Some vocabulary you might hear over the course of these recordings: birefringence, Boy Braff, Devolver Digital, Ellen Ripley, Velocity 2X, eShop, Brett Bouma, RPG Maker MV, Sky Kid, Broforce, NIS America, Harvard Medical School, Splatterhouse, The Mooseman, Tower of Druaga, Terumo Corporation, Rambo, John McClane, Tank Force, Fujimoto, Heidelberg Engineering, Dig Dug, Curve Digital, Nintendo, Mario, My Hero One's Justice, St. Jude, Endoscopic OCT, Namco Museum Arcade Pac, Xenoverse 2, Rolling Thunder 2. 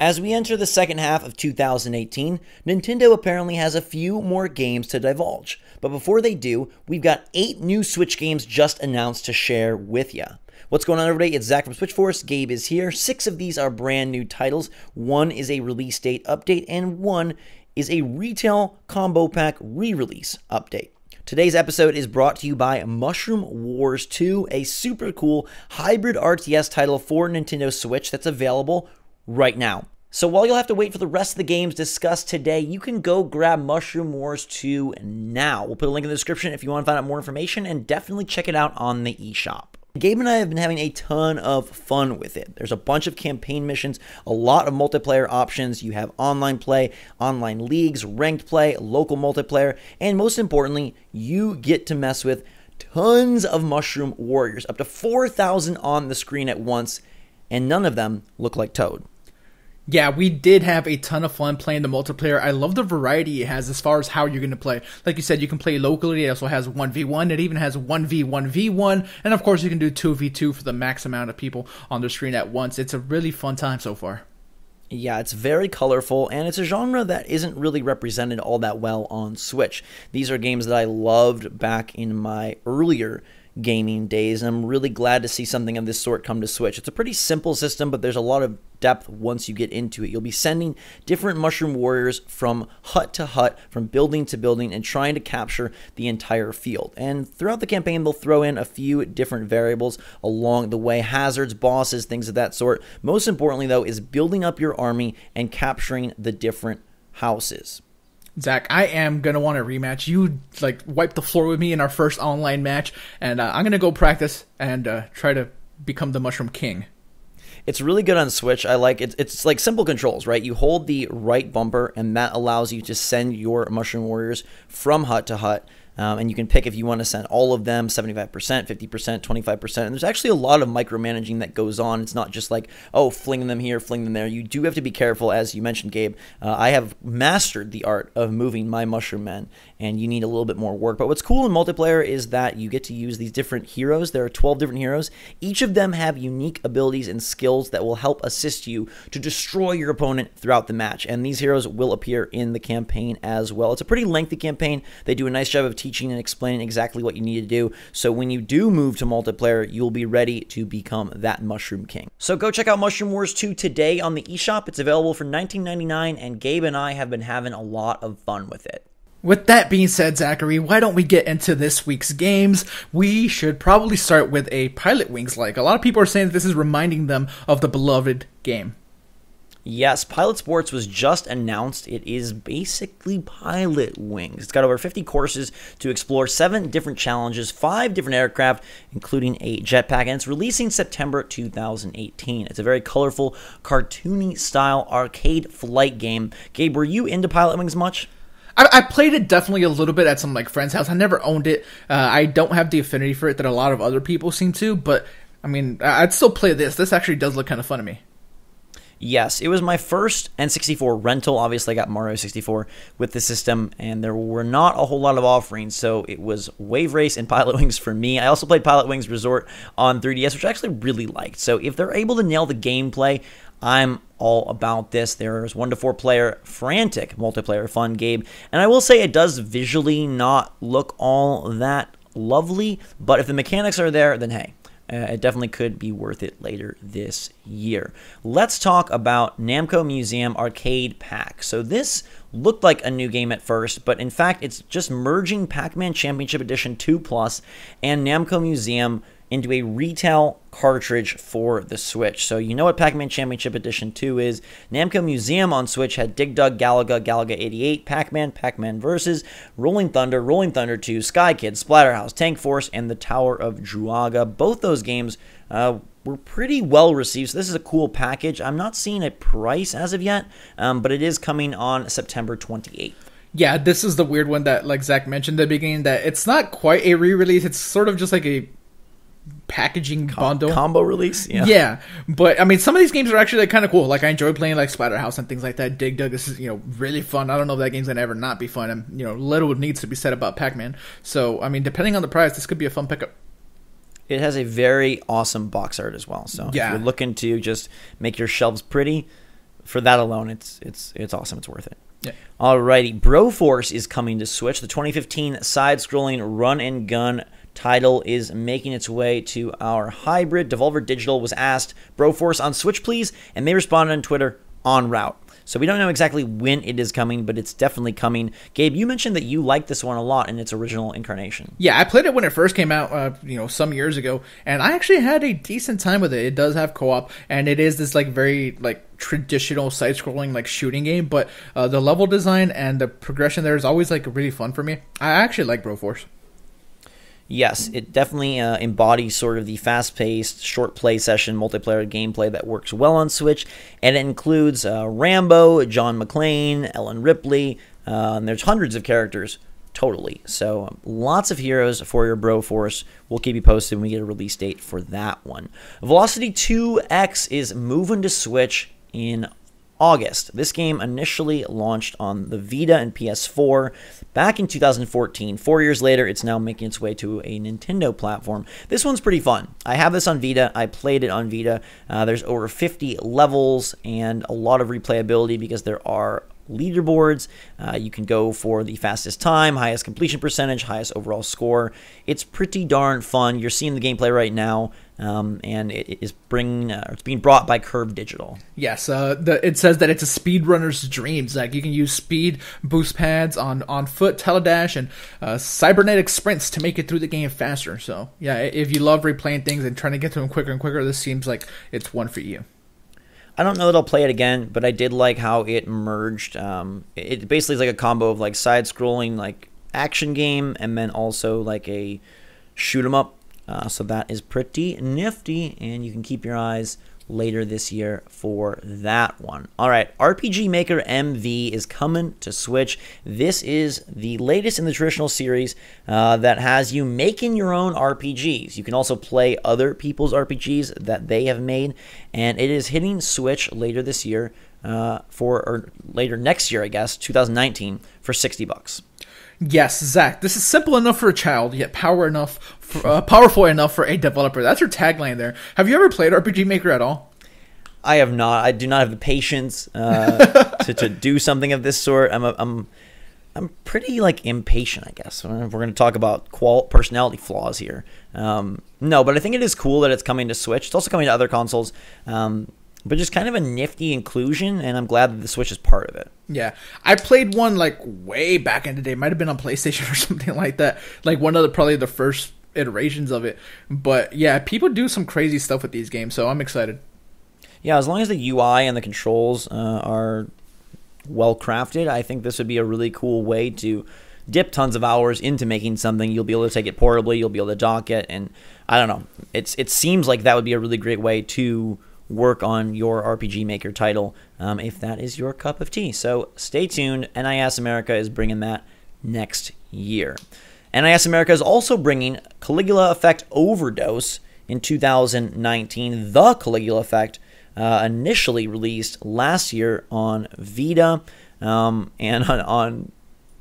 As we enter the second half of 2018, Nintendo apparently has a few more games to divulge, but before they do, we've got 8 new Switch games just announced to share with ya. What's going on, everybody? It's Zach from Switch Force. Gabe is here. 6 of these are brand new titles. 1 is a release date update, and 1 is a retail combo pack re-release update. Today's episode is brought to you by Mushroom Wars 2, a super cool hybrid RTS title for Nintendo Switch that's available right now. So while you'll have to wait for the rest of the games discussed today, you can go grab Mushroom Wars 2 now. We'll put a link in the description if you want to find out more information, and definitely check it out on the eShop. Gabe and I have been having a ton of fun with it. There's a bunch of campaign missions, a lot of multiplayer options. You have online play, online leagues, ranked play, local multiplayer, and most importantly, you get to mess with tons of mushroom warriors, up to 4,000 on the screen at once, and none of them look like Toad. Yeah, we did have a ton of fun playing the multiplayer. I love the variety it has as far as how you're going to play. Like you said, you can play locally. It also has 1v1. It even has 1v1v1. And of course, you can do 2v2 for the max amount of people on the screen at once. It's a really fun time so far. Yeah, it's very colorful, and it's a genre that isn't really represented all that well on Switch. These are games that I loved back in my earlier gaming days, and I'm really glad to see something of this sort come to Switch. It's a pretty simple system, but there's a lot of depth once you get into it. You'll be sending different mushroom warriors from hut to hut, from building to building, and trying to capture the entire field. And throughout the campaign, they'll throw in a few different variables along the way, hazards, bosses, things of that sort. Most importantly, though, is building up your army and capturing the different houses. Zach, I am going to want a rematch. You, like, wiped the floor with me in our first online match, and I'm going to go practice and try to become the Mushroom King. It's really good on Switch. I like it. It's like simple controls, right? You hold the right bumper, and that allows you to send your Mushroom Warriors from hut to hut, and you can pick if you want to send all of them, 75%, 50%, 25%. And there's actually a lot of micromanaging that goes on. It's not just like, oh, fling them here, fling them there. You do have to be careful, as you mentioned, Gabe. I have mastered the art of moving my mushroom men, and you need a little bit more work. But what's cool in multiplayer is that you get to use these different heroes. There are 12 different heroes. Each of them have unique abilities and skills that will help assist you to destroy your opponent throughout the match. And these heroes will appear in the campaign as well. It's a pretty lengthy campaign. They do a nice job of teaching and explaining exactly what you need to do, so when you do move to multiplayer, you'll be ready to become that Mushroom King. So go check out Mushroom Wars 2 today on the eShop. It's available for $19.99, and Gabe and I have been having a lot of fun with it. With that being said, Zachary, why don't we get into this week's games? We should probably start with a Pilot Wings like. A lot of people are saying that this is reminding them of the beloved game. Yes, Pilot Sports was just announced. It is basically Pilot Wings. It's got over 50 courses to explore, 7 different challenges, 5 different aircraft, including a jetpack, and it's releasing September 2018. It's a very colorful, cartoony-style arcade flight game. Gabe, were you into Pilot Wings much? I played it definitely a little bit at some like friend's house. I never owned it. I don't have the affinity for it that a lot of other people seem to, but I mean, I'd still play this. This actually does look kind of fun to me. Yes, it was my first N64 rental. Obviously, I got Mario 64 with the system, and there were not a whole lot of offerings, so it was Wave Race and Pilot Wings for me. I also played Pilot Wings Resort on 3DS, which I actually really liked. So if they're able to nail the gameplay, I'm all about this. There's 1-to-4 player frantic multiplayer fun, Gabe. And I will say it does visually not look all that lovely, but if the mechanics are there, then hey. It definitely could be worth it later this year. Let's talk about Namco Museum Arcade Pack. So this looked like a new game at first, but in fact, it's just merging Pac-Man Championship Edition 2 Plus and Namco Museum into a retail cartridge for the Switch. So you know what Pac-Man Championship Edition 2 is. Namco Museum on Switch had Dig Dug, Galaga, Galaga 88, Pac-Man, Pac-Man vs., Rolling Thunder, Rolling Thunder 2, Sky Kid, Splatterhouse, Tank Force, and the Tower of Druaga. Both those games were pretty well received, so this is a cool package. I'm not seeing a price as of yet, but it is coming on September 28th. Yeah, this is the weird one that, like Zach mentioned at the beginning, that it's not quite a re-release. It's sort of just like a packaging bundle combo release. Yeah, but I mean, some of these games are actually like kind of cool. Like I enjoy playing like Splatterhouse and things like that. Dig Dug, this is, you know, really fun. I don't know if that game's gonna ever not be fun, and you know, little needs to be said about Pac-Man. So I mean, depending on the price, this could be a fun pickup. It has a very awesome box art as well, so yeah, if you're looking to just make your shelves pretty, for that alone, it's awesome. It's worth it. Yeah. Alrighty, Broforce is coming to Switch. The 2015 side-scrolling run-and-gun title is making its way to our hybrid. Devolver Digital was asked, Broforce on Switch, please, and they responded on Twitter en route. So we don't know exactly when it is coming, but it's definitely coming. Gabe, you mentioned that you liked this one a lot in its original incarnation. Yeah, I played it when it first came out, some years ago, and I actually had a decent time with it. It does have co-op, and it is this, very, traditional side-scrolling, shooting game, but the level design and the progression there is always, really fun for me. I actually like Broforce. Yes, it definitely embodies sort of the fast-paced, short play session multiplayer gameplay that works well on Switch, and it includes Rambo, John McClane, Ellen Ripley, and there's hundreds of characters totally. So lots of heroes for your Broforce. We'll keep you posted when we get a release date for that one. Velocity 2X is moving to Switch in August. This game initially launched on the Vita and PS4 back in 2014. 4 years later, it's now making its way to a Nintendo platform. This one's pretty fun. I have this on Vita. I played it on Vita. There's over 50 levels and a lot of replayability because there are leaderboards. You can go for the fastest time, highest completion percentage, highest overall score. It's pretty darn fun. You're seeing the gameplay right now, and it's being brought by Curve Digital. Yes, it says that it's a speedrunner's dream. Zach, you can use speed boost pads on foot, teledash, and cybernetic sprints to make it through the game faster. So yeah, if you love replaying things and trying to get to them quicker and quicker, this seems like it's one for you. I don't know that I'll play it again, but I did like how it merged. It basically is like a combo of side-scrolling action game and then also a shoot 'em up. So that is pretty nifty, and you can keep your eyes later this year for that one. All right, RPG Maker MV is coming to Switch. This is the latest in the traditional series that has you making your own RPGs. You can also play other people's RPGs that they have made, and it is hitting Switch later this year or later next year, 2019, for $60. Yes, Zach, this is simple enough for a child, yet powerful enough for a developer. That's your tagline there. Have you ever played RPG Maker at all? I have not. I do not have the patience to do something of this sort. I'm pretty impatient, I guess. We're going to talk about personality flaws here. No, but I think it is cool that it's coming to Switch. It's also coming to other consoles. But just kind of a nifty inclusion, and I'm glad that the Switch is part of it. Yeah. I played one, way back in the day. It might have been on PlayStation or something like that. One of probably the first iterations of it. But, yeah, people do some crazy stuff with these games, so I'm excited. Yeah, as long as the UI and the controls are well-crafted, I think this would be a really cool way to dip tons of hours into making something. You'll be able to take it portably. You'll be able to dock it. And, I don't know. It seems like that would be a really great way to work on your RPG Maker title if that is your cup of tea. So stay tuned. NIS America is bringing that next year. NIS America is also bringing Caligula Effect Overdose in 2019. The Caligula Effect initially released last year on Vita and on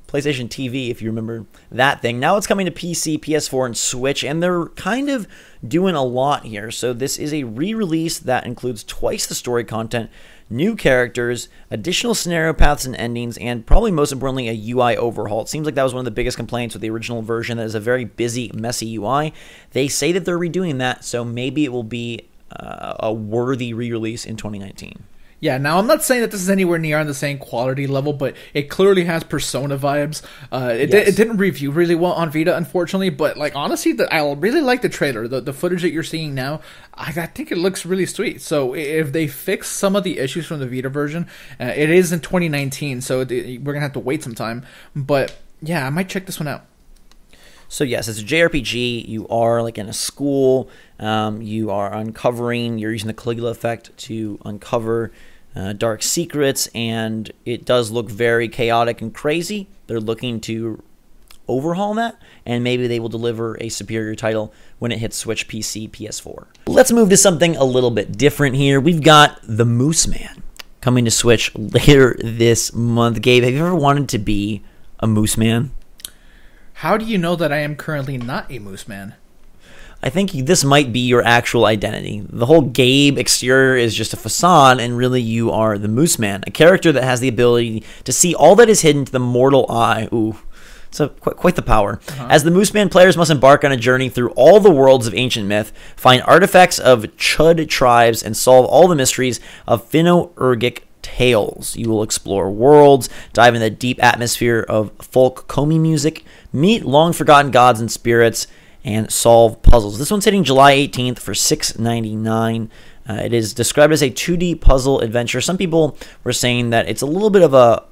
PlayStation TV, if you remember that thing. Now it's coming to PC, PS4, and Switch, and they're kind of doing a lot here. So this is a re-release that includes twice the story content, new characters, additional scenario paths and endings, and probably most importantly, a UI overhaul. It seems like that was one of the biggest complaints with the original version. That is a very busy, messy UI. They say that they're redoing that, so maybe it will be a worthy re-release in 2019. Yeah, now I'm not saying that this is anywhere near on the same quality level, but it clearly has Persona vibes. It didn't review really well on Vita, unfortunately, but honestly, I really like the trailer. The footage that you're seeing now, I think it looks really sweet. So if they fix some of the issues from the Vita version, it is in 2019, so we're going to have to wait some time. But yeah, I might check this one out. So yes, it's a JRPG. You are in a school. You are uncovering. You're using the Caligula effect to uncover dark secrets, and it does look very chaotic and crazy. They're looking to overhaul that, and maybe they will deliver a superior title when it hits Switch, PC, PS4. Let's move to something a little bit different here. We've got The Mooseman coming to Switch later this month. Gabe, have you ever wanted to be a Mooseman? How do you know that I am currently not a Mooseman? I think this might be your actual identity. The whole Gabe exterior is just a facade, and really you are the Mooseman, a character that has the ability to see all that is hidden to the mortal eye. Ooh. So quite the power. As the Mooseman, players must embark on a journey through all the worlds of ancient myth, find artifacts of Chud tribes, and solve all the mysteries of Finno-Ugric tales. You will explore worlds, dive in the deep atmosphere of folk Komi music, meet long-forgotten gods and spirits, and solve puzzles. This one's hitting July 18th for $6.99. It is described as a 2D puzzle adventure. Some people were saying that it's a little bit of a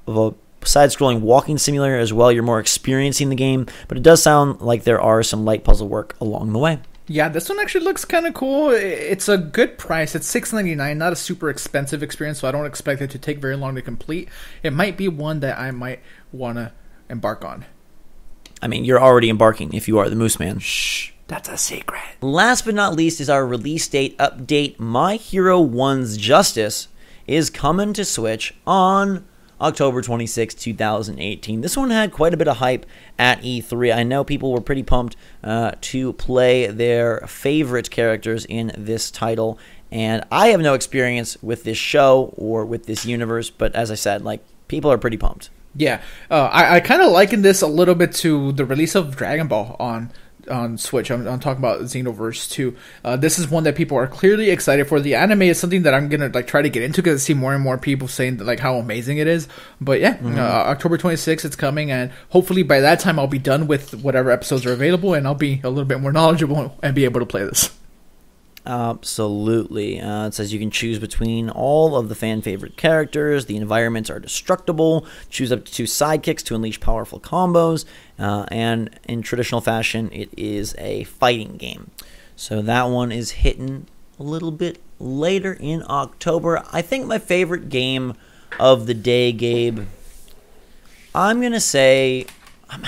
side-scrolling walking simulator as well. You're more experiencing the game, but it does sound like there are some light puzzle work along the way. Yeah, this one actually looks kind of cool. It's a good price. It's $6.99, not a super expensive experience, so I don't expect it to take very long to complete. It might be one that I might want to embark on. I mean, you're already embarking if you are the Mooseman. Shh. That's a secret. Last but not least is our release date update. My Hero One's Justice is coming to Switch on October 26, 2018. This one had quite a bit of hype at E3. I know people were pretty pumped to play their favorite characters in this title, and I have no experience with this show or with this universe, but as I said, like, people are pretty pumped. Yeah, I kind of liken this a little bit to the release of Dragon Ball on Switch. I'm talking about Xenoverse 2. This is one that people are clearly excited for. The anime is something that I'm gonna like try to get into because I see more and more people saying that, like, how amazing it is. But yeah, October 26th it's coming, and hopefully by that time I'll be done with whatever episodes are available, and I'll be a little bit more knowledgeable and be able to play this. Absolutely. It says you can choose between all of the fan favorite characters. The environments are destructible. Choose up to 2 sidekicks to unleash powerful combos. And in traditional fashion, it is a fighting game. So that one is hitting a little bit later in October. I think my favorite game of the day, Gabe, I'm going to say, I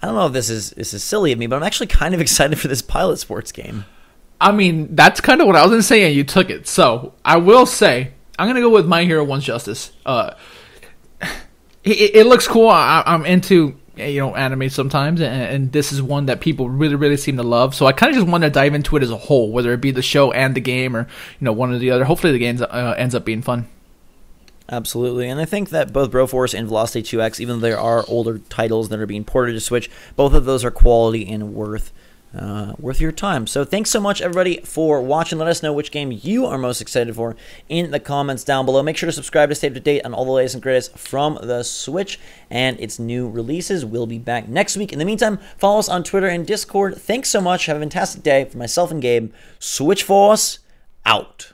don't know if this is silly of me, but I'm actually kind of excited for this Pilot Sports game. I mean, that's kind of what I was going to say, and you took it. So, I will say, I'm going to go with My Hero One's Justice. It looks cool. I'm into, you know, anime sometimes, and this is one that people really, really seem to love. So, I kind of just want to dive into it as a whole, whether it be the show and the game or, you know, one or the other. Hopefully, the game ends up being fun. Absolutely, and I think that both Broforce and Velocity 2X, even though there are older titles that are being ported to Switch, both of those are quality and worth your time. So thanks so much, everybody, for watching. Let us know which game you are most excited for in the comments down below. Make sure to subscribe to stay up to date on all the latest and greatest from the Switch and its new releases. We'll be back next week. In the meantime, follow us on Twitter and Discord. Thanks so much. Have a fantastic day. For myself and Gabe, Switch Force out.